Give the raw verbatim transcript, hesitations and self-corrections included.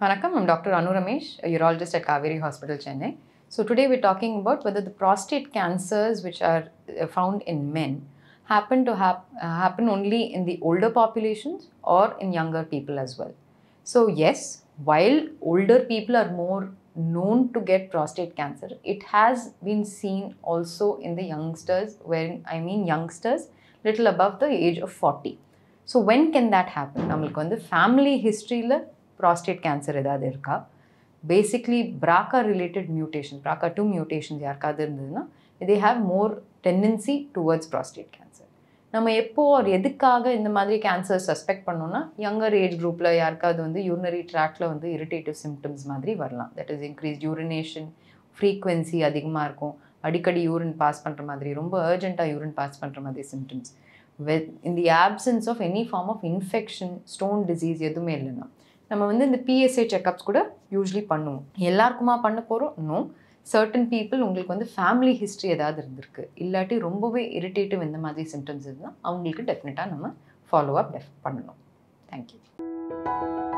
Vanakkam, I'm Doctor Anu Ramesh, a urologist at Kaveri Hospital Chennai. So today we're talking about whether the prostate cancers which are found in men happen to hap happen only in the older populations or in younger people as well. So yes, while older people are more known to get prostate cancer, it has been seen also in the youngsters, when I mean youngsters little above the age of forty. So when can that happen? Namalku vandu family history la prostate cancer edavadhu iruka, basically B R C A related mutations, B R C A two mutations yarkadhu irundhuna, they have more tendency towards prostate cancer. Nama eppo or edukkaga indha madri cancer suspect pannona, younger age group la yarkadhu vandu urinary tract la vandu irritative symptoms madri varalam, that is increased urination frequency adhigama irukum, adikadi urine pass pandra madri, romba urgent ah urine pass pandra madri symptoms, with in the absence of any form of infection, stone disease edume illana. நம்ம வந்து இந்த P S A checkups கூட usually பண்ணுவோம். எல்லாருக்குமா பண்ண போறோம்? No. Certain people உங்களுக்கு வந்து ஃபேமிலி ஹிஸ்டரி ஏதாவது இருந்திருக்கு, இல்லாட்டி ரொம்பவே இரிட்டேட்டிவ் இந்த மாதிரி சிம்டம்ஸ் இருந்தால் அவங்களுக்கு டெஃபினட்டாக நம்ம ஃபாலோ அப் பண்ணணும். தேங்க்யூ.